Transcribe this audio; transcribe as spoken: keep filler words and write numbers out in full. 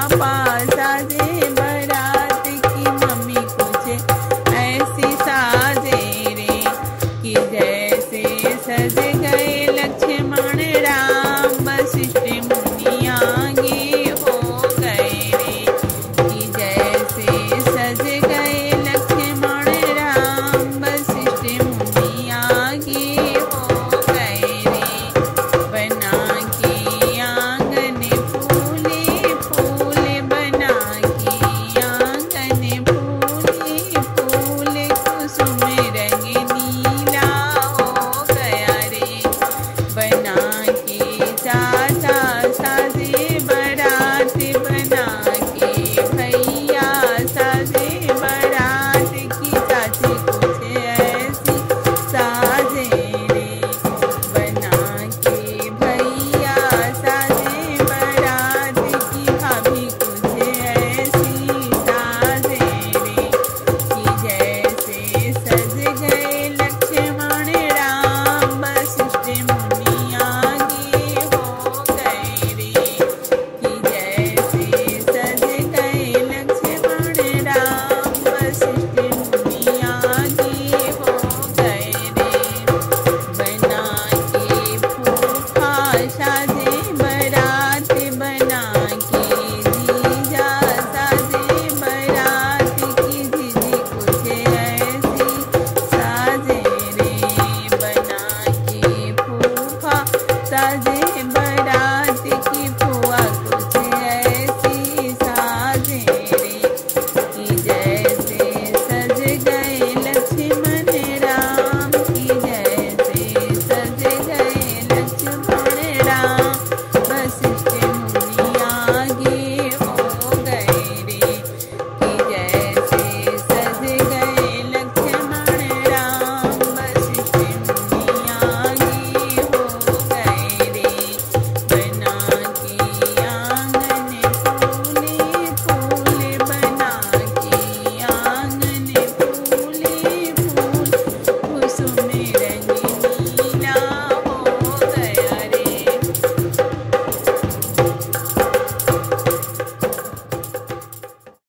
apa saja.